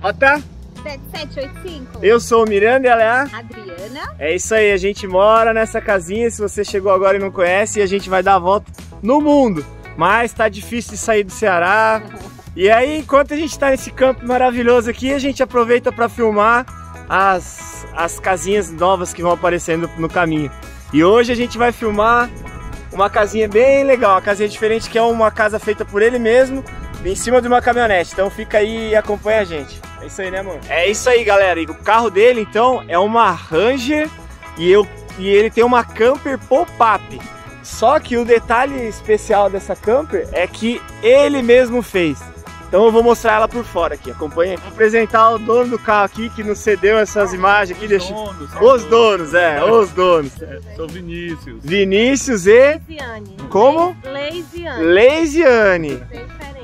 Rota 7785. Eu sou o Miranda e ela é a Adriana. É isso aí, a gente mora nessa casinha. Se você chegou agora e não conhece, a gente vai dar a volta no mundo. Mas tá difícil de sair do Ceará. E aí, enquanto a gente tá nesse campo maravilhoso aqui, a gente aproveita para filmar as casinhas novas que vão aparecendo no caminho. E hoje a gente vai filmar uma casinha bem legal, uma casinha diferente, que é uma casa feita por ele mesmo, em cima de uma caminhonete. Então fica aí e acompanha a gente. É isso aí, né, amor? É isso aí, galera. E o carro dele, então, é uma Ranger e ele tem uma camper pop-up. Só que o detalhe especial dessa camper é que ele mesmo fez. Então eu vou mostrar ela por fora aqui, acompanha. Vou apresentar o dono do carro aqui, que nos cedeu essas imagens aqui. Os donos. Sou Vinícius. Vinícius e... Leiziane. Como? Leiziane. Leiziane.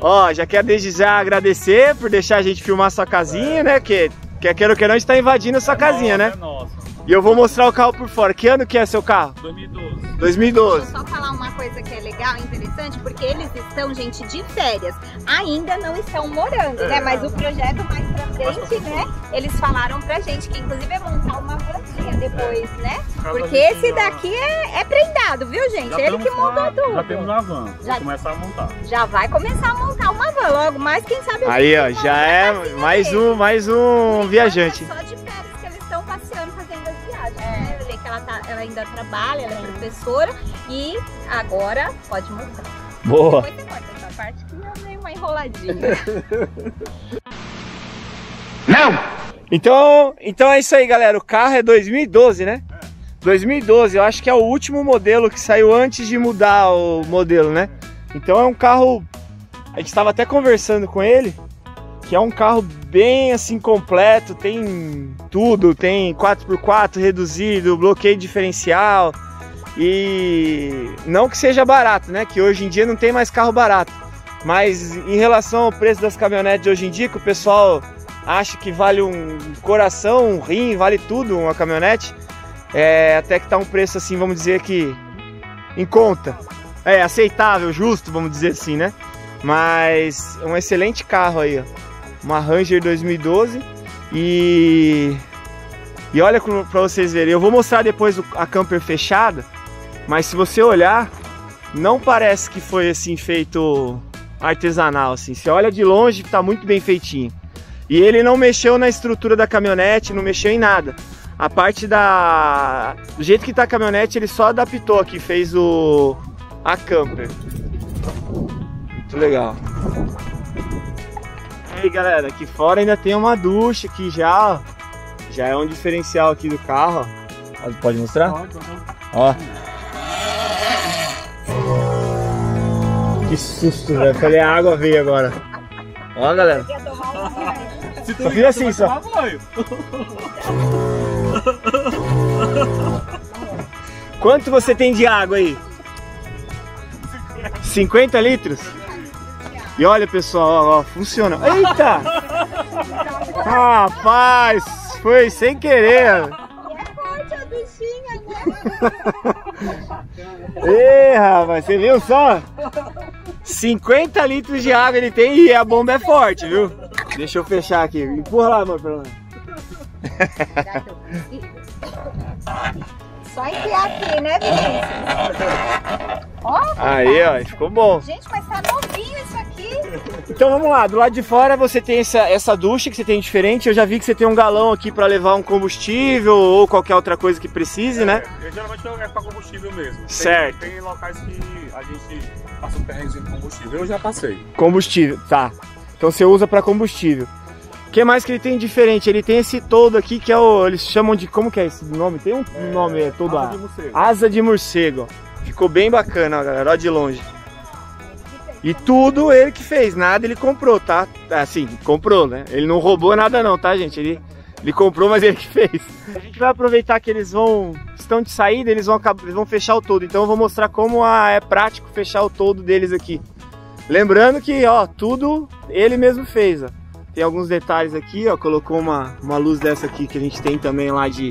Ó, já quero desde já agradecer por deixar a gente filmar sua casinha, né? Que quero que não, a gente tá invadindo a sua casinha, né? É nossa. E eu vou mostrar o carro por fora. Que ano que é seu carro? 2012. 2012. Deixa eu só falar uma coisa que é legal, interessante, porque eles estão, gente, de férias. Ainda não estão morando, né? Mas o projeto mais pra frente, né? Eles falaram pra gente que, inclusive, é montar uma franquia depois, né? Porque esse daqui é prendado, viu, gente? Ele que montou tudo. Já temos uma van, já começar a montar. Já vai começar a montar uma van logo, mas quem sabe... Aí, ó, já é mais um viajante. Só de férias que eles estão passeando, fazendo as viagens, né? Ela ainda trabalha, ela é professora e agora pode mudar. Boa! Depois você corta essa parte que eu dei uma enroladinha. Não! Então é isso aí, galera. O carro é 2012, né? 2012, eu acho que é o último modelo que saiu antes de mudar o modelo, né? Então é um carro... A gente estava até conversando com ele, que é um carro bem assim completo, tem tudo, tem 4x4 reduzido, bloqueio diferencial, e não que seja barato, né, que hoje em dia não tem mais carro barato, mas em relação ao preço das caminhonetes de hoje em dia, que o pessoal acha que vale um coração, um rim, vale tudo uma caminhonete, até que tá um preço assim, vamos dizer que em conta, aceitável, justo, vamos dizer assim, né, mas um excelente carro aí, ó. Uma Ranger 2012 e olha para vocês verem, eu vou mostrar depois a camper fechada, mas se você olhar, não parece que foi assim feito artesanal, assim, você olha de longe, tá muito bem feitinho. E ele não mexeu na estrutura da caminhonete, não mexeu em nada. A parte do jeito que tá a caminhonete, ele só adaptou aqui, fez a camper. Muito legal. E aí, galera, aqui fora ainda tem uma ducha aqui já, ó. Já é um diferencial aqui do carro, ó. Pode mostrar? Pode. Ó. Que susto, velho. Falei, a água veio agora. Ó, galera. Só fiz assim, só. Quanto você tem de água aí? 50 litros? E olha, pessoal, ó, funciona. Eita! Rapaz, foi sem querer. É forte a bichinha, né? Ei, rapaz, você viu só? 50 litros de água ele tem e a bomba é forte, viu? Deixa eu fechar aqui. Empurra lá, amor, pra lá. Só enfiar aqui, né, Vinícius? Ó, aí, ó, ficou bom. Gente, mas tá novinho isso aqui. Então vamos lá, do lado de fora você tem essa ducha que você tem diferente. Eu já vi que você tem um galão aqui pra levar um combustível ou qualquer outra coisa que precise, né? Eu geralmente eu levo pra combustível mesmo. Certo. Tem locais que a gente passa um perrenzinho de combustível, eu já passei. Combustível, tá. Então você usa pra combustível. O que mais que ele tem diferente? Ele tem esse todo aqui que é eles chamam de... Como que é esse nome? Tem um nome, todo asa de morcego. Asa de morcego. Ficou bem bacana, ó, galera. Olha de longe. E tudo ele que fez. Nada ele comprou, tá? Assim, comprou, né? Ele não roubou nada não, tá, gente? Ele comprou, mas ele que fez. A gente vai aproveitar que eles estão de saída, eles vão fechar o todo. Então eu vou mostrar como é prático fechar o todo deles aqui. Lembrando que, ó, tudo ele mesmo fez, ó. Tem alguns detalhes aqui, ó, colocou uma luz dessa aqui que a gente tem também lá de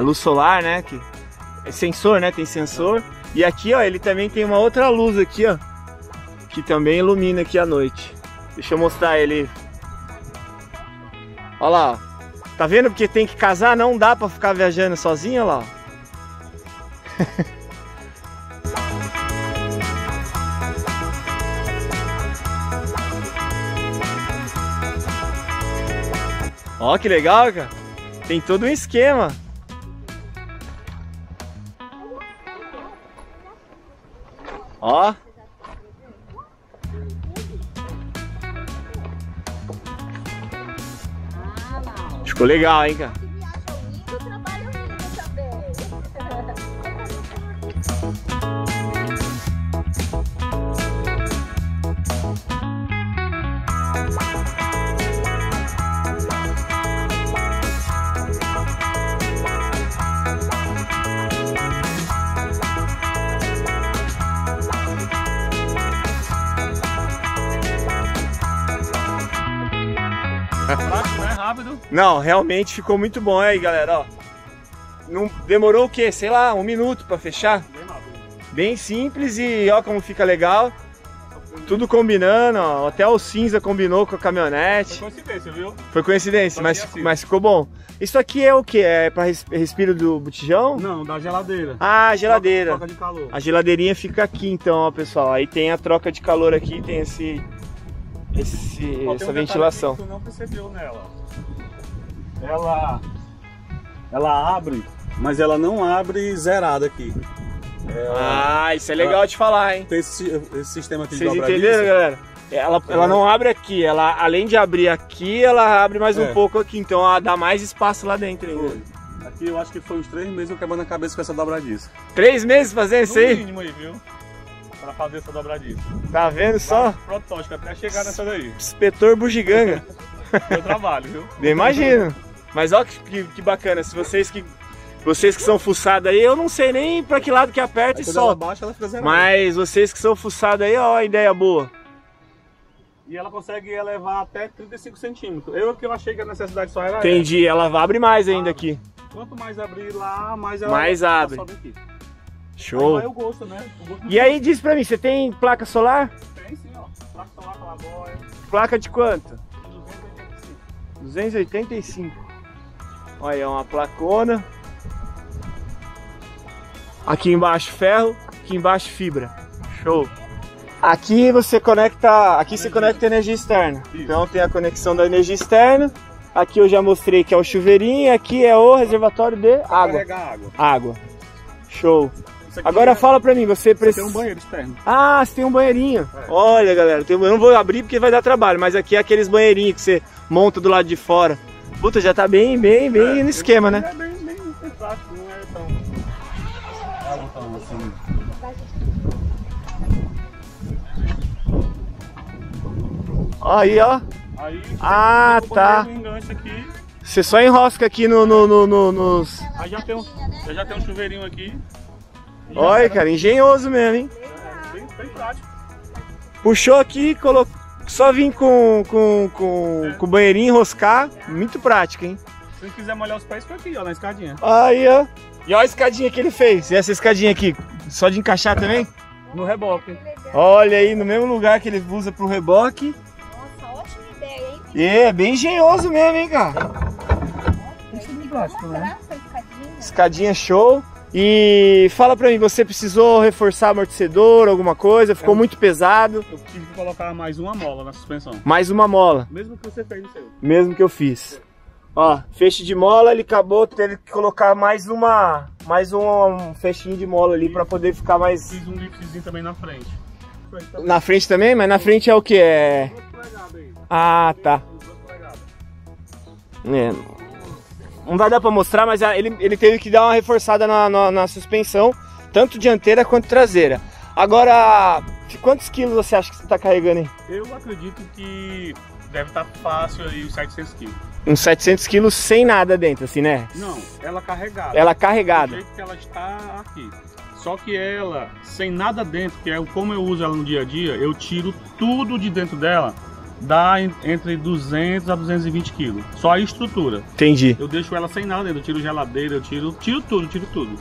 luz solar, né? Que é sensor, né? Tem sensor. E aqui, ó, ele também tem uma outra luz aqui, ó, que também ilumina aqui à noite. Deixa eu mostrar ele. Olha lá, tá vendo? Porque tem que casar, não dá pra ficar viajando sozinha, olha lá. Ó, que legal, cara. Tem todo um esquema. Ó. Ficou legal, hein, cara? Não, realmente ficou muito bom aí, galera, ó. Não demorou o quê? Sei lá, 1 minuto para fechar. Bem simples e ó como fica legal. Tudo combinando, ó. Até o cinza combinou com a caminhonete. Foi coincidência, viu? Foi coincidência, mas ficou bom. Isso aqui é o quê? É para respiro do botijão? Não, da geladeira. Ah, a geladeira. Troca de calor. A geladeirinha fica aqui então, ó, pessoal. Aí tem a troca de calor aqui, tem essa ventilação. Que tu não percebeu nela. Ela abre, mas ela não abre zerada aqui. Isso é legal de falar, hein? Tem esse sistema aqui de dobradinha. Vocês entenderam, galera? Ela não abre aqui. Ela, além de abrir aqui, ela abre mais um pouco aqui. Então ela dá mais espaço lá dentro ainda. Aqui eu acho que foi uns 3 meses eu quebrando a cabeça com essa dobradiça. 3 meses fazendo isso aí? No mínimo aí, viu? Pra fazer essa dobradiça. Tá vendo só? Protótipo, até chegar nessa daí. Inspetor bugiganga. Meu trabalho, viu? Eu imagino. Mas olha que bacana, se vocês que são fuçados aí, eu não sei nem pra que lado que aperta e solta. Baixa, ela fica zerada. Mas vocês que são fuçados aí, ó, ideia boa. E ela consegue elevar até 35 centímetros. Eu que eu achei que a necessidade só era. Entendi, ela abre mais ainda aqui. Quanto mais abrir lá, mais ela abre. Sobe aqui. Show. Aí vai o gosto, né? O gosto e aí diz pra mim, você tem placa solar? Tem sim, ó. Placa solar, claraboia. Placa de quanto? 285. Olha, é uma placona. Aqui embaixo ferro, aqui embaixo fibra. Show. Aqui você conecta, você conecta energia externa. Isso. Então tem a conexão da energia externa. Aqui eu já mostrei que é o chuveirinho, aqui é o reservatório de água. Água. Show. Agora fala pra mim, você precisa... Tem um banheiro externo. Ah, você tem um banheirinho. É. Olha, galera, eu não vou abrir porque vai dar trabalho, mas aqui é aqueles banheirinhos que você monta do lado de fora. Puta, já tá bem no esquema, né? É bem fantástico, não é tão... Assim. Aí, ó. Aí, ah, tá. Aqui. Você só enrosca aqui nos... Aí já tem um chuveirinho aqui. Olha, cara, engenhoso mesmo, hein? É, bem prático. Puxou aqui, colocou... Só vim com o banheirinho enroscar, muito prático, hein? Se você quiser molhar os pés, foi aqui, ó, na escadinha. Aí, ó. E olha a escadinha que ele fez. E essa escadinha aqui, só de encaixar também? No reboque. Olha aí, no mesmo lugar que ele usa pro reboque. Nossa, ótima ideia, hein? É, bem engenhoso mesmo, hein, cara? Isso é bem prático, né? Escadinha show. E fala pra mim, você precisou reforçar amortecedor, alguma coisa? Ficou muito pesado? Eu tive que colocar mais uma mola na suspensão. Mais uma mola? Mesmo que você fez no seu. Mesmo que eu fiz. Ó, feixe de mola, ele acabou tendo que colocar mais um feixinho de mola ali pra poder ficar mais... Fiz um lipzinho também na frente. Na frente também? Mas na frente é o que? É... 2 polegadas aí. Ah, tá. 2 polegadas. É... Não vai dar pra mostrar, mas ele teve que dar uma reforçada na suspensão, tanto dianteira quanto traseira. Agora, de quantos quilos você acha que você tá carregando aí? Eu acredito que deve estar fácil aí uns 700 quilos. Uns 700 quilos sem nada dentro, assim, né? Não, ela carregada. Ela carregada. Do jeito que ela está aqui. Só que ela, sem nada dentro, que é como eu uso ela no dia a dia, eu tiro tudo de dentro dela. Dá entre 200 a 220 quilos. Só a estrutura. Entendi. Eu deixo ela sem nada, eu tiro geladeira, eu tiro tudo.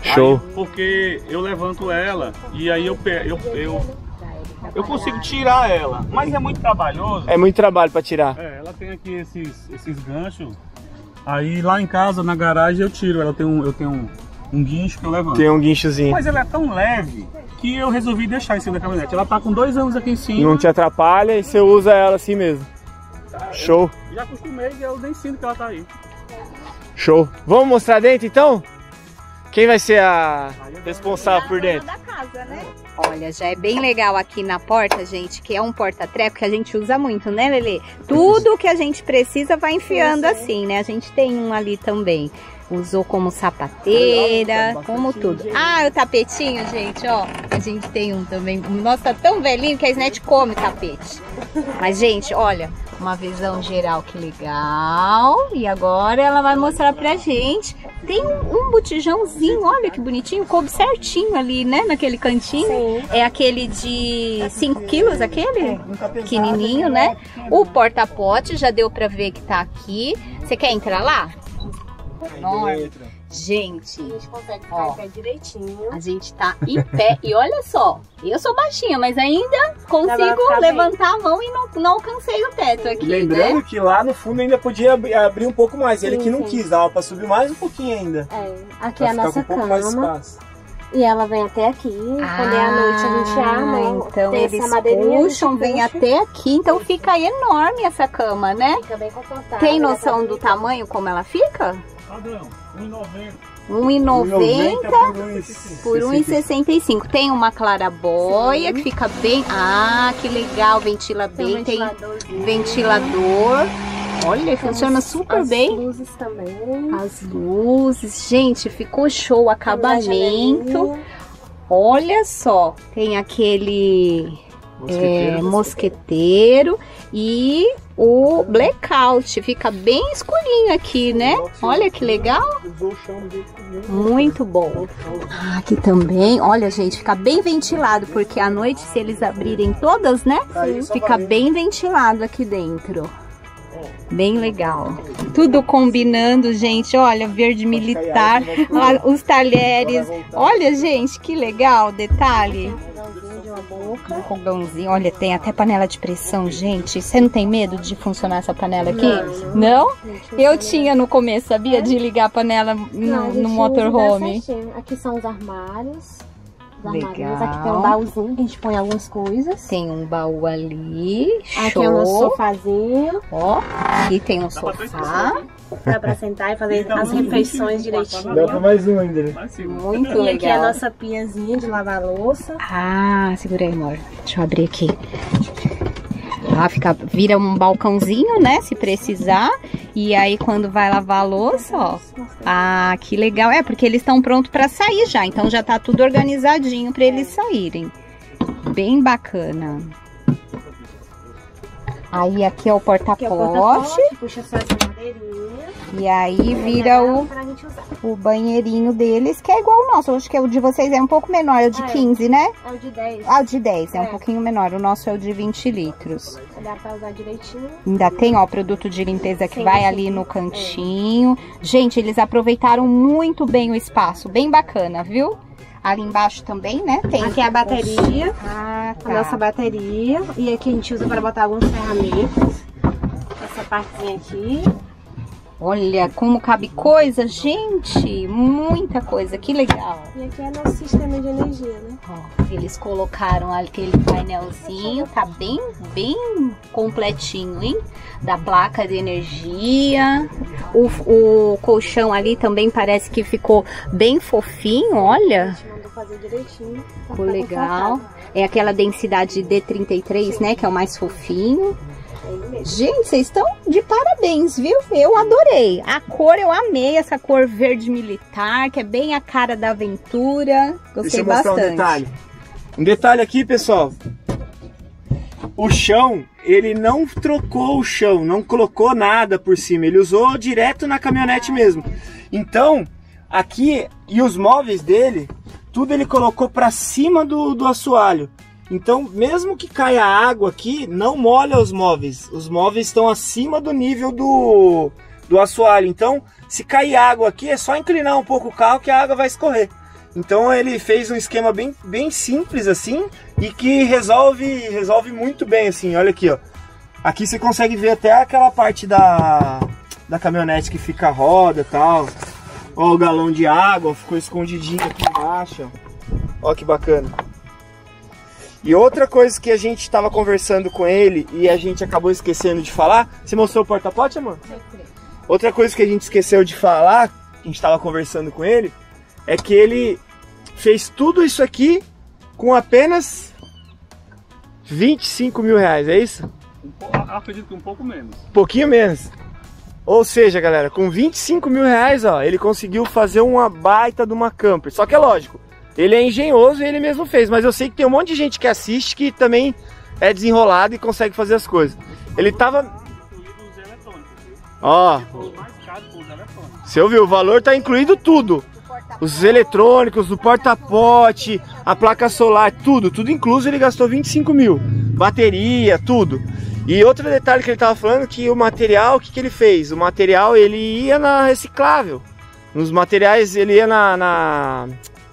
Show. Aí, porque eu levanto ela e aí eu eu consigo tirar ela, mas é muito trabalhoso. É muito trabalho para tirar. É, ela tem aqui esses ganchos. Aí lá em casa, na garagem, eu tiro. Ela tem um guincho que eu levanto. Tem um guinchozinho. Mas ela é tão leve que eu resolvi deixar em cima da caminhonete. Ela tá com 2 anos aqui em cima. Não te atrapalha e você usa ela assim mesmo. Tá, show. Já acostumei e eu nem sinto que ela tá aí. Show. Vamos mostrar dentro então? Quem vai ser a responsável por dentro? Da casa, né? Olha, já é bem legal aqui na porta, gente, que é um porta-treco que a gente usa muito, né, Lele? Tudo que a gente precisa vai enfiando assim, né? A gente tem um ali também. Usou como sapateira, como tudo. Ah, o tapetinho, gente, ó. A gente tem um também. Nossa, tá tão velhinho que a Snete come tapete. Mas, gente, olha, uma visão geral, que legal. E agora ela vai mostrar pra gente. Tem um botijãozinho, olha que bonitinho. Coube certinho ali, né, naquele cantinho. Sim. É aquele de 5 quilos, aquele? Pequenininho, né? O porta-pote, já deu pra ver que tá aqui. Você quer entrar lá? Enorme. Gente, a gente consegue ficar em pé direitinho. A gente tá em pé e olha só, eu sou baixinha, mas ainda consigo levantar bem a mão e não alcancei o teto aqui. Lembrando, né, que lá no fundo ainda podia abrir um pouco mais, sim, ele que não quis, dava pra subir mais um pouquinho ainda. É, aqui é a nossa cama. Mais espaço. E ela vem até aqui, quando é à noite a gente arma, então tem eles essa madeirinha, puxam, vem até aqui, então fica aí enorme essa cama, né? Fica bem confortável. Tem noção do tamanho como ela fica? Padrão, 1,90 por 1,65. Tem uma clarabóia, sim, que fica bem... Ah, que legal, ventila bem, tem ventilador. Olha, funciona super bem. As luzes também. As luzes, gente, ficou show o acabamento. Olha só, tem aquele mosqueteiro e o blackout, fica bem escurinho aqui, né? Olha que legal, muito bom. Aqui também, olha, gente, fica bem ventilado, porque à noite, se eles abrirem todas, né, fica bem ventilado aqui dentro. Bem legal, tudo combinando, gente, olha, verde militar, os talheres, olha, gente, que legal, detalhe. Um fogãozinho, olha, tem até panela de pressão, gente. Você não tem medo de funcionar essa panela aqui? Não? Eu tinha no começo, sabia? De ligar a panela no motorhome. Aqui são os armários. Legal. Aqui tem um baúzinho que a gente põe algumas coisas. Tem um baú ali. Show. Aqui é o nosso sofazinho. Ó, aqui tem um sofá. Dá pra sentar e fazer as refeições direitinho. Dá pra mais um ainda. Muito legal. E aqui é a nossa piazinha de lavar a louça. Ah, segura aí, amor. Deixa eu abrir aqui. Ah, vira um balcãozinho, né? Se precisar. E aí quando vai lavar a louça, ó. Ah, que legal. É, porque eles estão prontos pra sair já. Então já tá tudo organizadinho pra eles saírem. Bem bacana. Aí aqui é o porta-pote. Puxa só essa madeirinha. E aí vira o banheirinho deles, que é igual o nosso. Eu acho que o de vocês é um pouco menor, é o de 15, né? É o de 10. Ah, o de 10, é um pouquinho menor. O nosso é o de 20 litros. Dá pra usar direitinho. Ainda tem, ó, produto de limpeza que vai ali no cantinho. Gente, eles aproveitaram muito bem o espaço. Bem bacana, viu? Ali embaixo também, né? Tem aqui a bateria, tá, a nossa bateria. E aqui a gente usa para botar algumas ferramentas. Essa partezinha aqui. Olha como cabe coisa, gente! Muita coisa, que legal! E aqui é nosso sistema de energia, né? Ó, eles colocaram aquele painelzinho, tá bem completinho, hein? Da placa de energia, o colchão ali também parece que ficou bem fofinho, olha! Fazer direitinho. Ficou legal. É aquela densidade D33, sim, né? Que é o mais fofinho. Gente, vocês estão de parabéns, viu? Eu adorei. A cor, eu amei essa cor verde militar, que é bem a cara da aventura. Gostei bastante. Deixa eu mostrar um detalhe. Um detalhe aqui, pessoal. O chão, ele não trocou o chão, não colocou nada por cima. Ele usou direto na caminhonete mesmo. Então, aqui, e os móveis dele, tudo ele colocou para cima do assoalho. Então, mesmo que caia água aqui, não molha os móveis. Os móveis estão acima do nível do assoalho. Então, se cair água aqui, é só inclinar um pouco o carro que a água vai escorrer. Então, ele fez um esquema bem simples assim e que resolve muito bem, assim. Olha aqui, ó. Aqui você consegue ver até aquela parte da caminhonete que fica a roda e tal. Ó, o galão de água ficou escondidinho aqui embaixo. Ó que bacana. E outra coisa que a gente estava conversando com ele e a gente acabou esquecendo de falar... Você mostrou o porta-pote, amor? Outra coisa que a gente esqueceu de falar, a gente estava conversando com ele, é que ele fez tudo isso aqui com apenas 25 mil reais, é isso? Acredito que um pouco menos. Pouquinho menos. Ou seja, galera, com 25 mil reais, ó, ele conseguiu fazer uma baita de uma camper. Só que é lógico, ele é engenhoso e ele mesmo fez. Mas eu sei que tem um monte de gente que assiste que também é desenrolado e consegue fazer as coisas. Ele tava... Ó, você ouviu? O valor tá incluído tudo. Os eletrônicos, o porta-pote, a placa solar, tudo. Tudo incluso, ele gastou 25 mil. Bateria, tudo. E outro detalhe que ele tava falando, que o material, o que ele fez? O material, ele ia na reciclável. Nos materiais, ele ia na...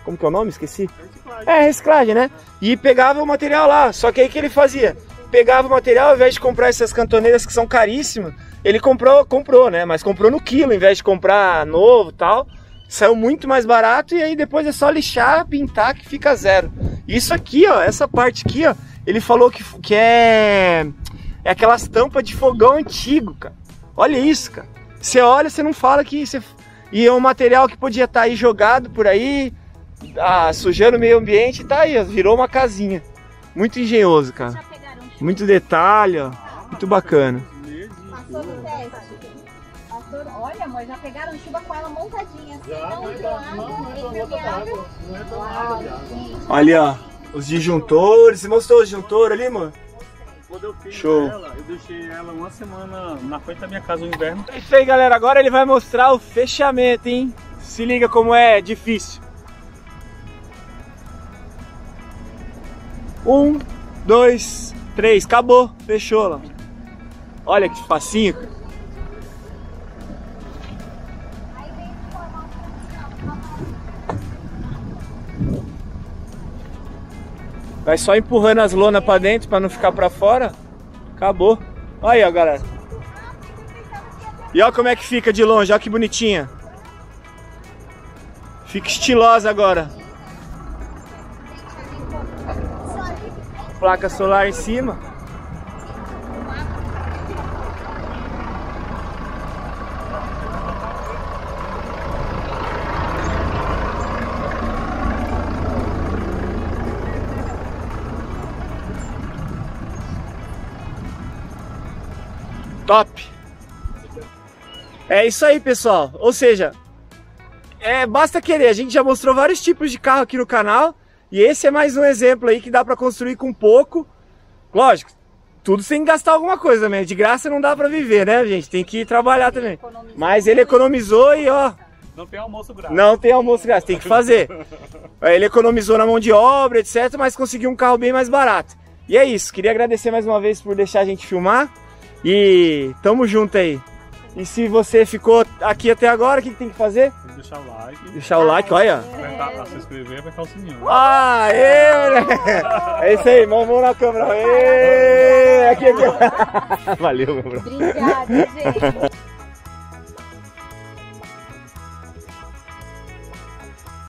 Como que é o nome? Esqueci. Reciclagem. É, reciclagem, né? E pegava o material lá. Só que aí que ele fazia? Pegava o material, ao invés de comprar essas cantoneiras que são caríssimas, ele comprou, né? Mas comprou no quilo, ao invés de comprar novo e tal. Saiu muito mais barato e aí depois é só lixar, pintar que fica zero. Isso aqui, ó, essa parte aqui, ó, ele falou que é aquelas tampas de fogão antigo, cara. Olha isso, cara. Você olha, você não fala que... E é um material que podia estar aí jogado por aí... Ah, sujando o meio ambiente, tá aí, ó, virou uma casinha. Muito engenhoso, cara. Muito detalhe, ó. Muito bacana. Passou no teste. Olha, amor, já pegaram chuva com ela montadinha. Assim, não, impermeável. Olha, ó, os disjuntores. Você mostrou o disjuntor ali, mano? Quando eu fiz ela, eu deixei ela uma semana na frente da minha casa no inverno. É isso aí, galera. Agora ele vai mostrar o fechamento, hein? Se liga como é difícil. 1, 2, 3, acabou, fechou lá. Olha que facinho. Vai só empurrando as lonas pra dentro pra não ficar pra fora. Acabou. Olha aí, ó, galera. E olha como é que fica de longe, olha que bonitinha. Fica estilosa agora. Placa solar em cima. Top! É isso aí, pessoal. Ou seja, basta querer. A gente já mostrou vários tipos de carro aqui no canal. E esse é mais um exemplo aí que dá pra construir com pouco. Lógico, tudo sem gastar alguma coisa mesmo. De graça não dá pra viver, né, gente? Tem que trabalhar também. Mas ele economizou e, ó... Não tem almoço grátis. Não tem almoço grátis, tem que fazer. Ele economizou na mão de obra, etc, mas conseguiu um carro bem mais barato. E é isso, queria agradecer mais uma vez por deixar a gente filmar. E tamo junto aí. E se você ficou aqui até agora, o que tem que fazer? Tem que deixar o like. Deixar o like, olha. Apertar, se inscrever e apertar o sininho. Ah, né? É isso aí, mão na câmera. Aqui. Valeu, meu bro. Obrigada, gente.